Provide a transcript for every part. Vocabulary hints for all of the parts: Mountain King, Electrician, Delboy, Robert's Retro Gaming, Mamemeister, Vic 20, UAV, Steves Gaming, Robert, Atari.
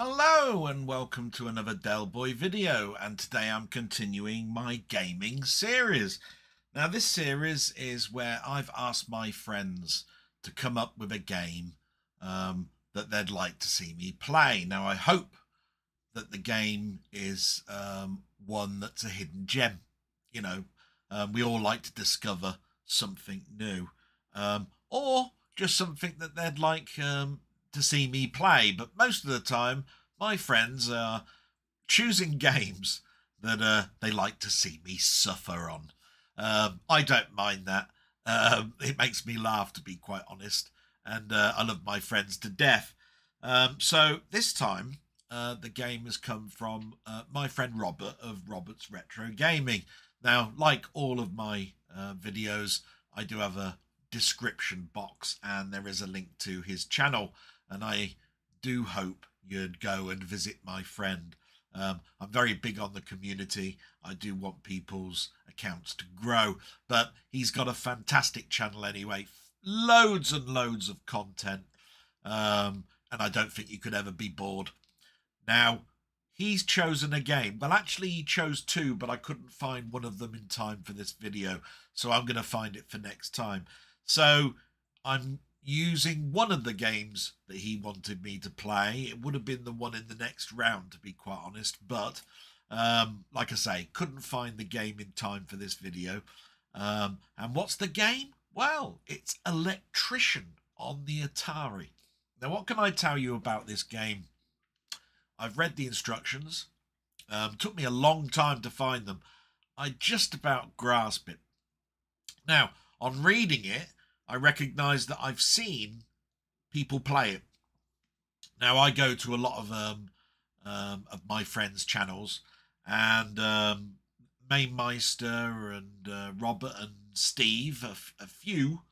Hello and welcome to another Delboy video, and today I'm continuing my gaming series. Now this series is where I've asked my friends to come up with a game that they'd like to see me play. Now I hope that the game is one that's a hidden gem. You know, we all like to discover something new or just something that they'd like to see me play, but most of the time my friends are choosing games that they like to see me suffer on. I don't mind that. It makes me laugh, to be quite honest, and I love my friends to death. So this time the game has come from my friend Robert of Robert's Retro Gaming. Now, like all of my videos, I do have a description box and there is a link to his channel, and I do hope you'd go and visit my friend. I'm very big on the community. I do want people's accounts to grow, but he's got a fantastic channel anyway. Loads and loads of content, and I don't think you could ever be bored. Now, he's chosen a game. Well, actually, he chose two, but I couldn't find one of them in time for this video, so I'm going to find it for next time. So I'm using one of the games that he wanted me to play. It would have been the one in the next round, to be quite honest, but like I say, couldn't find the game in time for this video. And what's the game? Well, it's Electrician on the Atari. Now, what can I tell you about this game? I've read the instructions. Took me a long time to find them. I just about grasped it. Now, on reading it, I recognise that I've seen people play it. Now, I go to a lot of my friends' channels, and Mamemeister and Robert and Steve, a few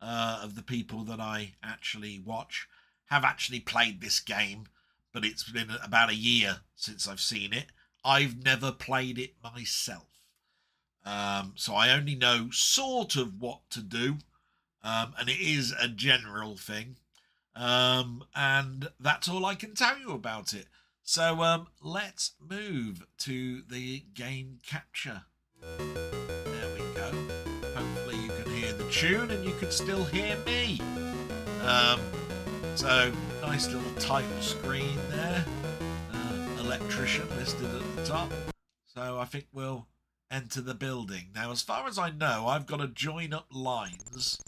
of the people that I actually watch, have actually played this game, but it's been about a year since I've seen it. I've never played it myself, so I only know sort of what to do. And it is a general thing, and that's all I can tell you about it. So let's move to the game capture. There we go. Hopefully you can hear the tune and you can still hear me. So nice little title screen there. Electrician listed at the top. So I think we'll enter the building. Now, as far as I know, I've got to join up lines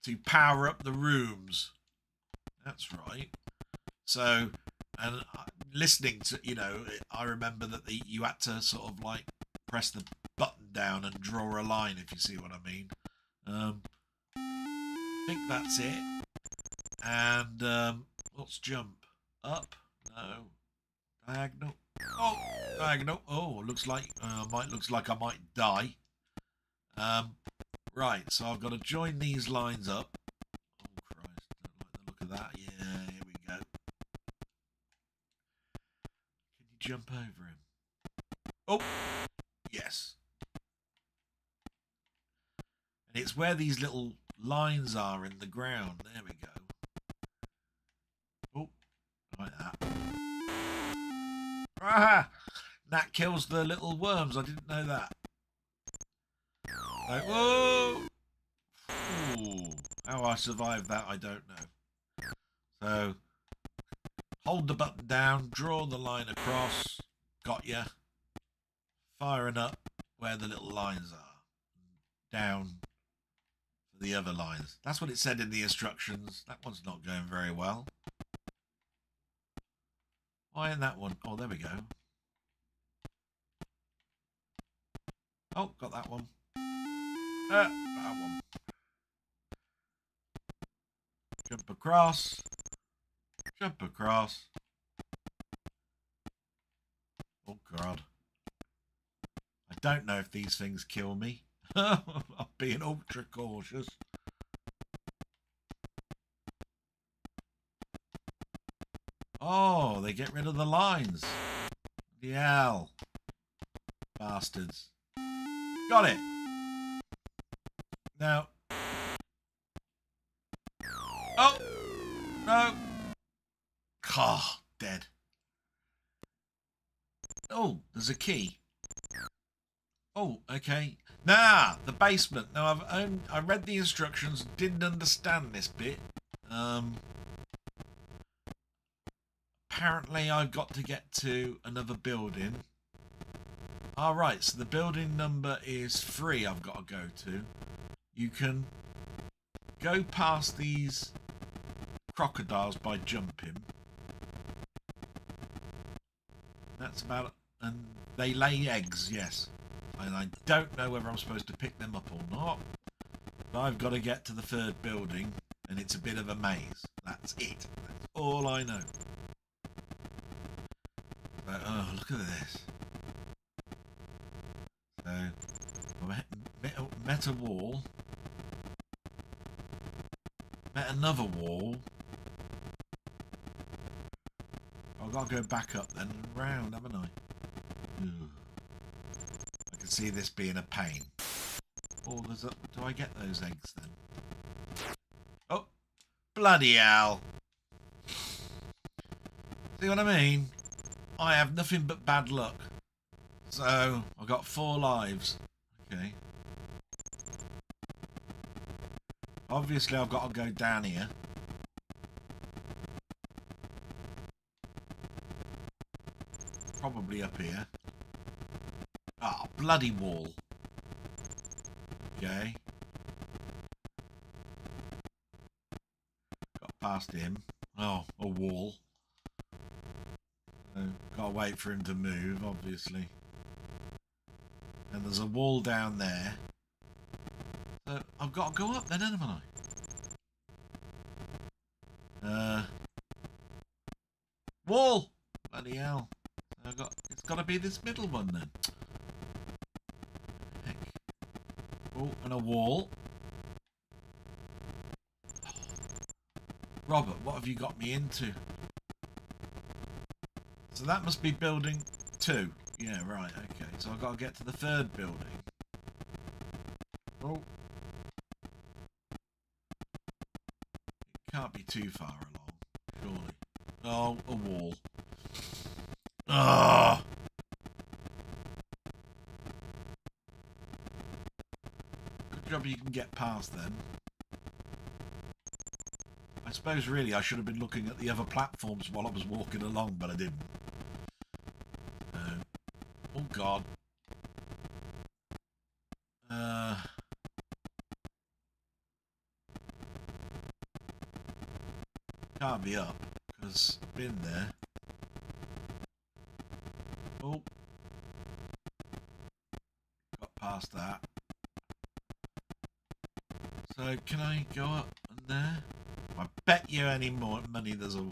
to power up the rooms. That's right. So, and listening to, you know, I remember that you had to sort of like press the button down and draw a line, if you see what I mean. I think that's it. And let's jump up. No, diagonal. Oh, diagonal. Oh, looks like I might die. Right, so I've got to join these lines up. Oh, Christ, I don't like the look of that. Yeah, here we go. Can you jump over him? Oh, yes. And it's where these little lines are in the ground. There we go. Oh, like that. Ah, that kills the little worms. I didn't know that. Like, whoa! Ooh, how I survived that, I don't know. So, hold the button down, draw the line across. Got ya. Firing up where the little lines are. Down for the other lines. That's what it said in the instructions. That one's not going very well. Why in that one? Oh, there we go. Oh, got that one. That one. Jump across. Jump across. Oh, God. I don't know if these things kill me. I'm being ultra cautious. Oh, they get rid of the lines. The hell. Bastards. Got it. Now. Oh. No. Car. dead. Oh, there's a key. Oh, okay. Nah, the basement. Now, I read the instructions, didn't understand this bit. Apparently, I've got to get to another building. All right, so the building number is 3 I've got to go to. You can go past these crocodiles by jumping. That's about it. And they lay eggs, yes. And I don't know whether I'm supposed to pick them up or not. But I've got to get to the 3rd building, and it's a bit of a maze. That's it. That's all I know. But, oh, look at this. So, met a wall. Met another wall. I've got to go back up then and round, haven't I? Ugh. See this being a pain. Oh, there's a, do I get those eggs then? Oh, bloody hell. See what I mean? I have nothing but bad luck. So, I've got 4 lives. Okay. Obviously, I've got to go down here. Probably up here. Ah, oh, bloody wall. Okay. Got past him. Oh, a wall. So, gotta wait for him to move, obviously. And there's a wall down there. So, I've got to go up then, haven't I? Wall! Bloody hell. I've got, it's gotta be this middle one then. Oh, and a wall. Oh. Robert, what have you got me into? So that must be building 2. Yeah, right, okay. So I've got to get to the 3rd building. Oh. It can't be too far along, surely. Oh, a wall. Ah! Oh. You can get past them. I suppose really I should have been looking at the other platforms while I was walking along, but I didn't. Oh god. Can't be up because I've been there. Oh, got past that. So can I go up and there? I bet you any more money there's a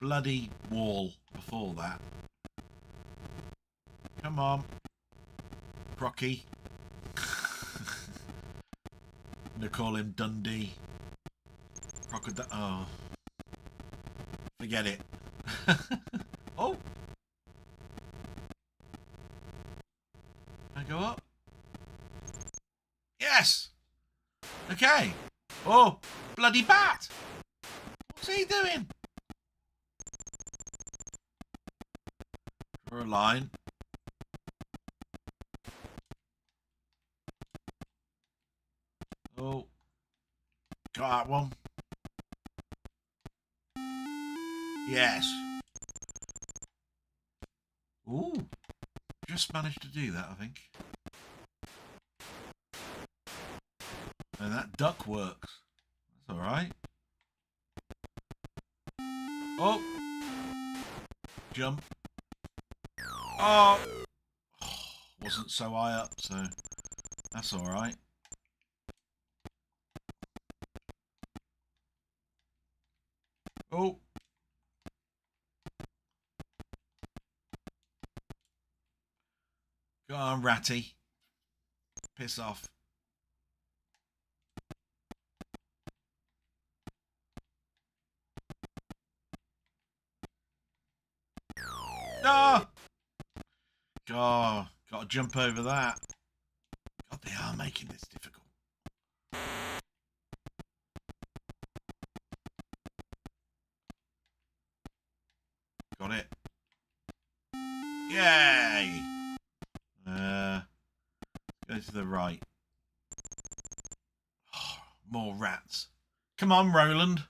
bloody wall before that. Come on, Crocky. I'm gonna call him Dundee. Crocodile. Oh, forget it. Oh, can I go up? Yes. Okay. Oh, bloody bat! What's he doing? Draw a line. Oh, got that one. Yes. Ooh, just managed to do that, I think. And that duck works. That's alright. Oh! Jump. Oh! Oh! Wasn't so high up, so that's alright. Oh! Go on, Ratty. Piss off. Oh, God, got to jump over that. God, they are making this difficult. Got it. Yay! Go to the right. Oh, more rats. Come on, Roland.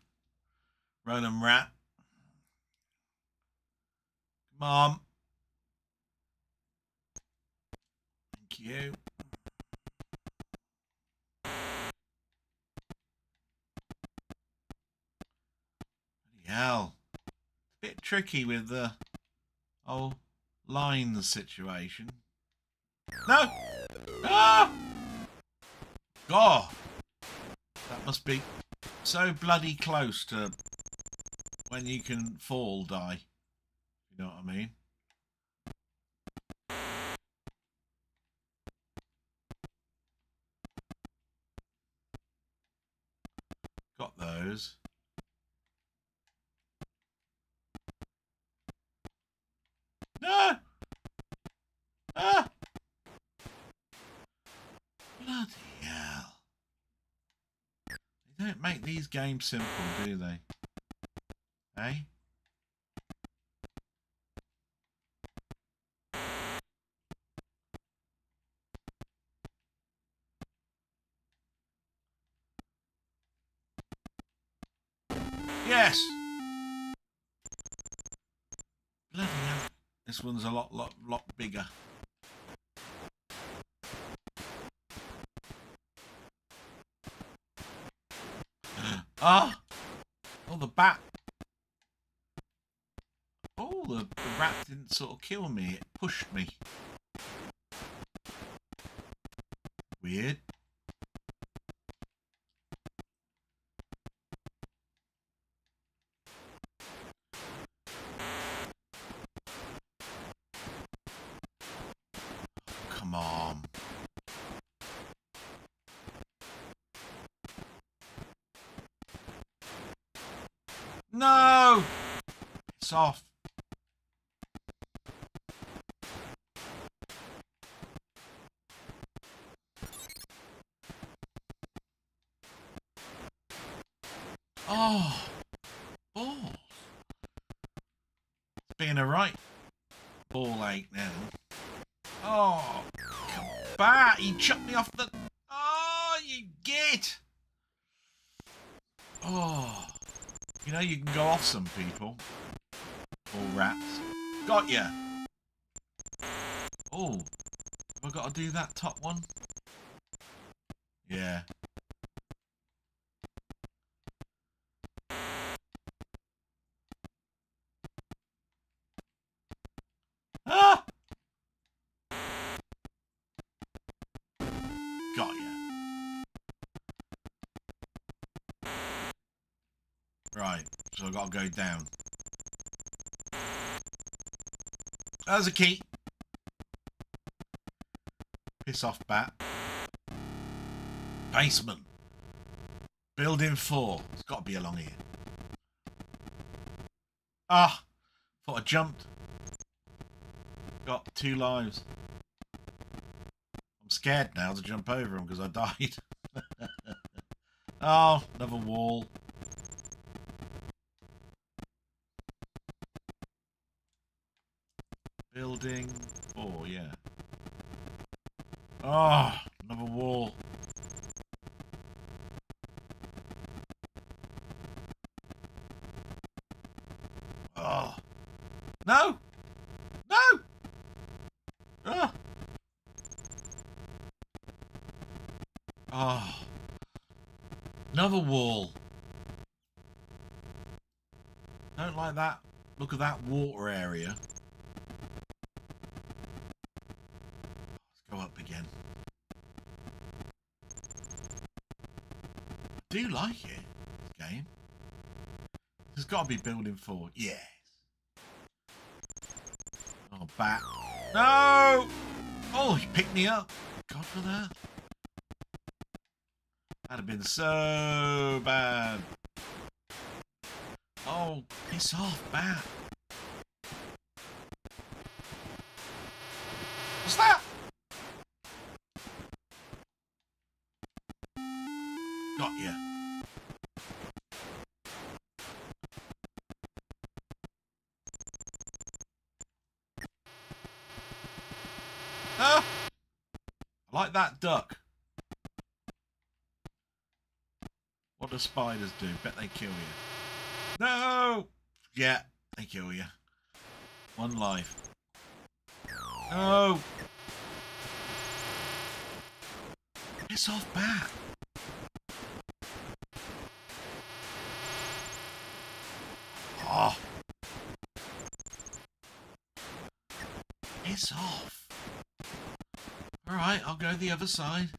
Roland Rat. Come on. Thank you. Hell, a bit tricky with the old lines situation. No! Ah! God! That must be so bloody close to when you can fall die. You know what I mean? Got those. No! Ah! Bloody hell. They don't make these games simple, do they? Eh? Yes! Bloody hell. This one's a lot bigger. Ah! Oh, the bat. Oh, the rat didn't sort of kill me. It pushed me. Weird. No! It's off. Oh! Balls. It's being a right ball ache now. Oh! Come back! He chucked me off the... Oh! You git! Oh! You know, you can go off some people. Or rats. Got ya! Oh, have I got to do that top one? Yeah. Ah! Got ya. Right, so I've got to go down. There's a key. Piss off, bat. Basement. Building 4. It's got to be along here. Ah! Thought I jumped. Got 2 lives. I'm scared now to jump over them because I died. Oh, another wall. Building 4, yeah. Ah, oh, another wall. Oh, no, no. Ah, oh, another wall. Don't like that. Look at that water area. I do like it, this game. There's got to be building 4. Yes. Oh, bat. No! Oh, he picked me up. God for that. That'd have been so bad. Oh, piss off, bat. What's that? Got ya. I like that duck. What do spiders do? Bet they kill you. No! Yeah, they kill you. One life. No! Piss off, bat! Oh! Piss off! Alright, I'll go the other side.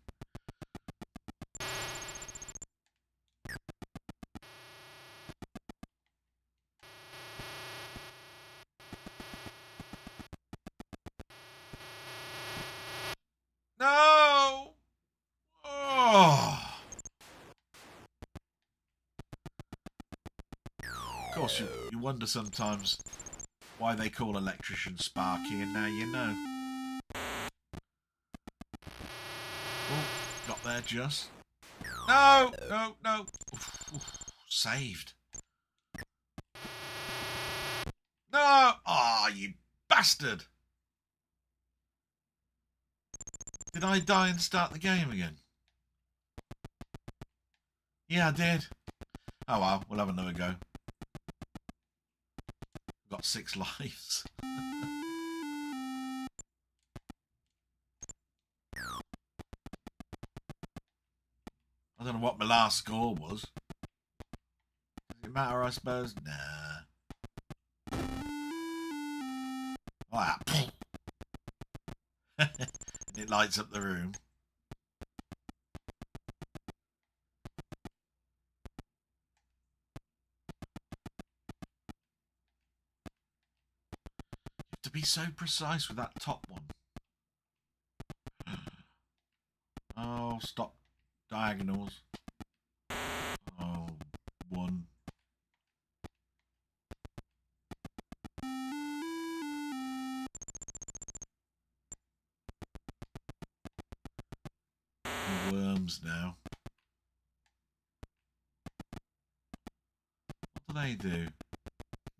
You wonder sometimes why they call Electrician Sparky, and now you know. Oh, got there just. No! No, no! Oof, oof, saved. No! Ah, oh, you bastard! Did I die and start the game again? Yeah, I did. Oh well, we'll have another go. Got 6 lives. I don't know what my last score was. Does it matter, I suppose? Nah. Ah. And it lights up the room. Be so precise with that top one. Oh, stop diagonals. Oh, one. The worms now. What do they do?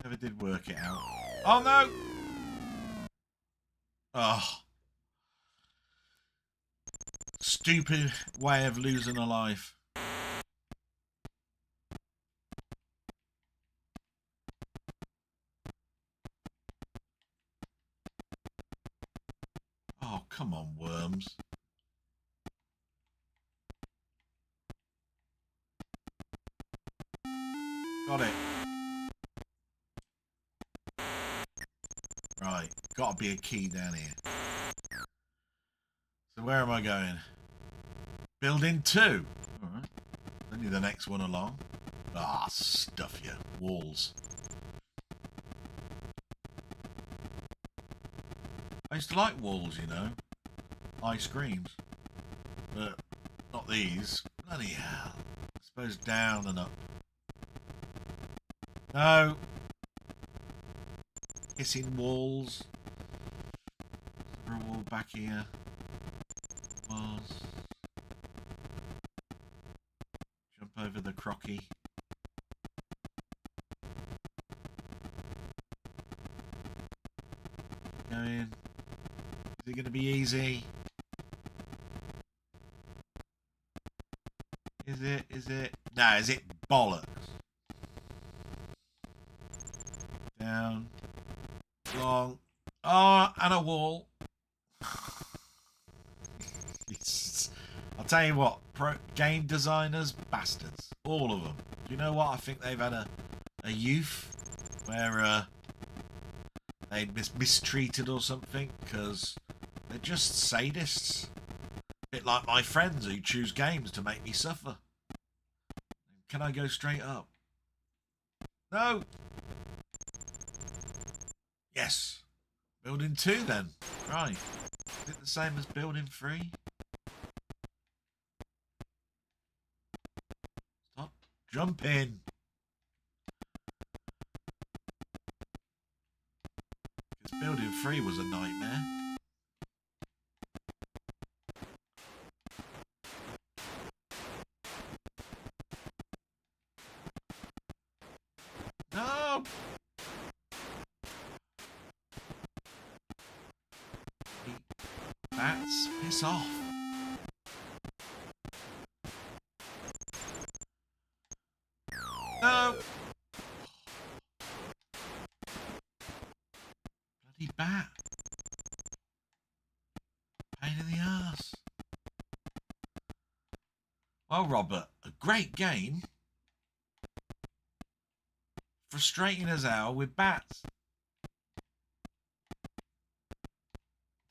Never did work it out. Oh no! Oh, stupid way of losing a life. Oh, come on, worms. Got it. Right, gotta be a key down here. So where am I going? Building 2. Alright. Only the next one along. Ah, stuff you. Walls. I used to like walls, you know. High screens. But not these. Bloody hell. I suppose down and up. No. Kissing walls. Is there a wall back here? Walls. Jump over the crocky. Go in. Is it going to be easy? Is it? Is it? No, is it bollocks? Down. Long. Oh, and a wall. I'll tell you what, game designers, bastards. All of them. Do you know what? I think they've had a youth where they mistreated or something because they're just sadists. A bit like my friends who choose games to make me suffer. Can I go straight up? No! Yes. Building 2 then. Right. Is it the same as building 3? Stop jumping. Because building 3 was a nightmare. No. That's piss off. No! Bloody bat. Pain in the ass. Well, Robert, a great game. Frustrating as hell with bats.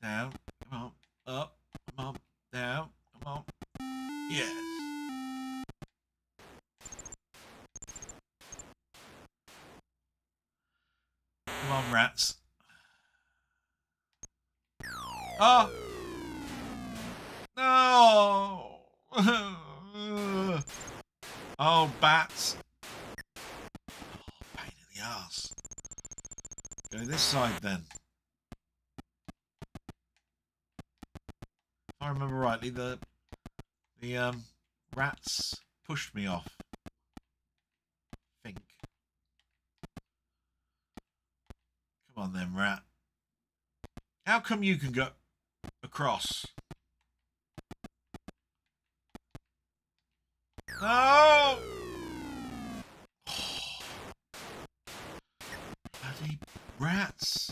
Down, come on, up, come on, down, come on. Yes. Come on, rats. Oh! No! Oh, bats. Ass. Go this side then. If I remember rightly, the rats pushed me off. I think. Come on then, rat. How come you can go across? No! Rats!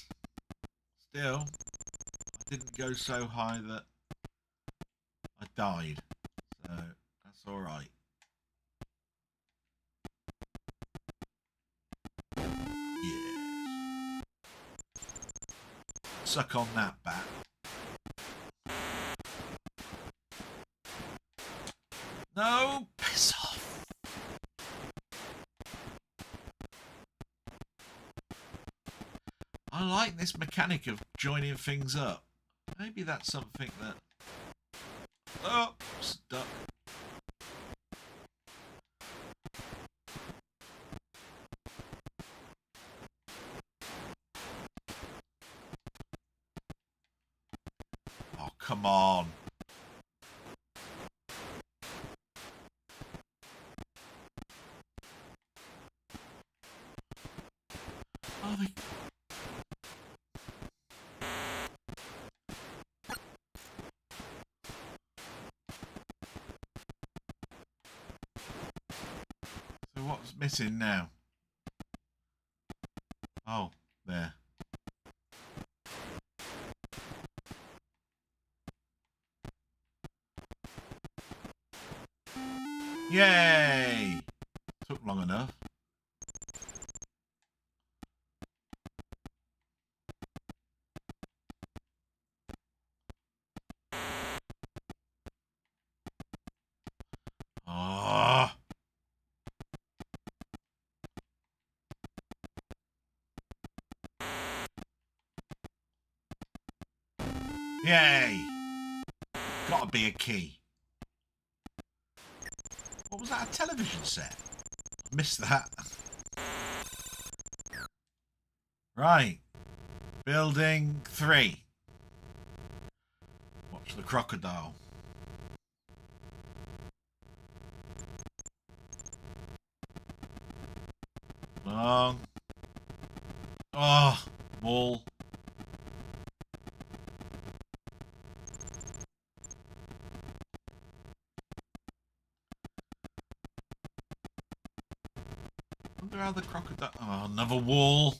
Still, I didn't go so high that I died, so that's alright. Yes. Suck on that bat. No! Piss off! I like this mechanic of joining things up. Maybe that's something that... Oh! Stuck. Oh, come on. Oh, they... Missing now. Oh, there. Yay! Took long enough. Yay! Gotta be a key. What was that, a television set? I missed that. Right. Building 3. Watch the crocodile. Long. Oh, wall. The crocodile. Oh, another wall.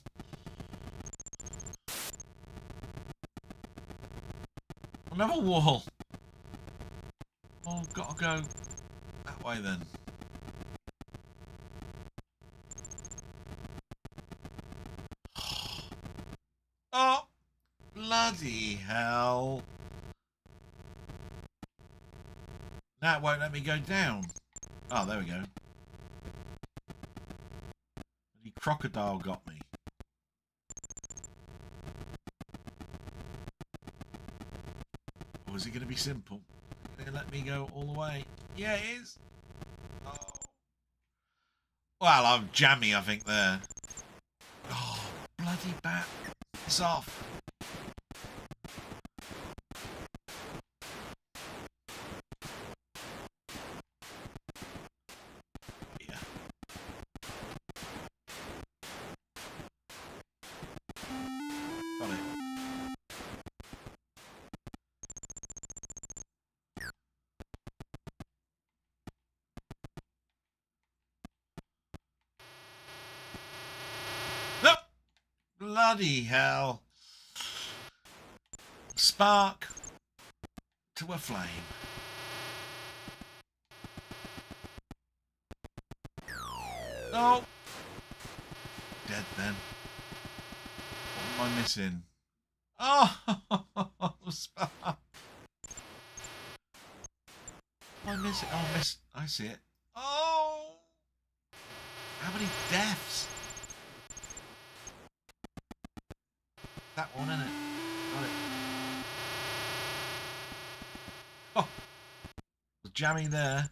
Another wall. Oh, gotta go that way then. Oh, bloody hell. That won't let me go down. Oh, there we go. Crocodile got me. Or is it going to be simple? They let me go all the way. Yeah, it is. Oh. Well, I'm jammy, I think, there. Oh, bloody bat. It's off. Bloody hell. Spark to a flame. No. Dead then. What am I missing? Oh, Spark. What am I missing? Oh, I see it. Oh. How many deaths? That one, isn't it? Got it. Oh, jammy there.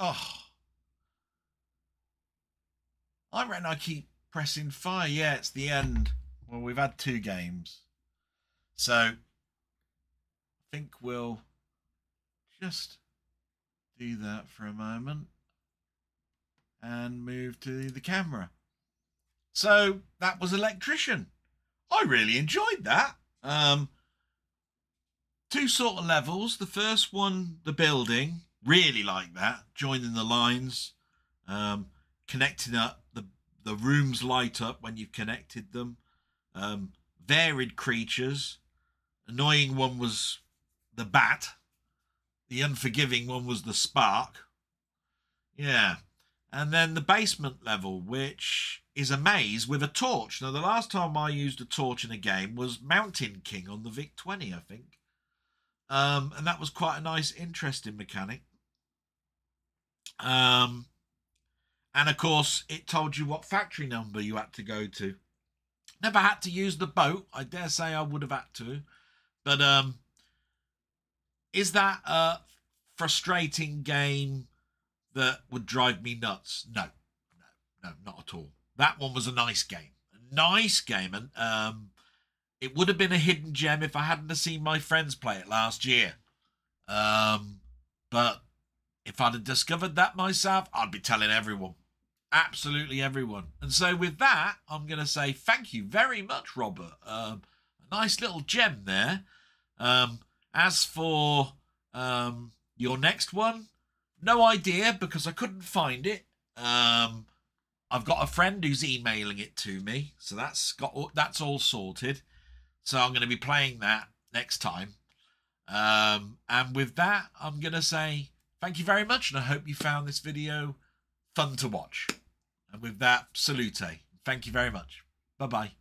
Oh, I reckon I keep pressing fire. Yeah, it's the end. Well, we've had 2 games, so. I think we'll just do that for a moment and move to the camera. So that was Electrician. I really enjoyed that. 2 sort of levels. The first one, the building, really like that, joining the lines, connecting up, the rooms light up when you've connected them, varied creatures. Annoying one was the bat. The unforgiving one was the spark. Yeah. And then the basement level, which is a maze with a torch. Now, the last time I used a torch in a game was Mountain King on the Vic 20, I think. And that was quite a nice, interesting mechanic. And, of course, it told you what factory number you had to go to. Never had to use the boat. I dare say I would have had to. But, is that a frustrating game that would drive me nuts? No, no, no, not at all. That one was a nice game. A nice game. And it would have been a hidden gem if I hadn't seen my friends play it last year. But if I'd have discovered that myself, I'd be telling everyone. Absolutely everyone. And so with that, I'm going to say thank you very much, Robert. A nice little gem there. As for your next one, no idea because I couldn't find it. I've got a friend who's emailing it to me, so that's all sorted. So I'm going to be playing that next time. And with that, I'm going to say thank you very much, and I hope you found this video fun to watch. And with that, salute. Thank you very much. Bye-bye.